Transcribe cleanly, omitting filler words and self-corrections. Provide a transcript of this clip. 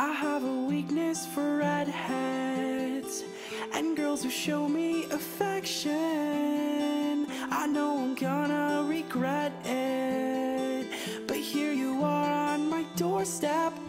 I have a weakness for redheads and girls who show me affection. I know I'm gonna regret it, but here you are on my doorstep.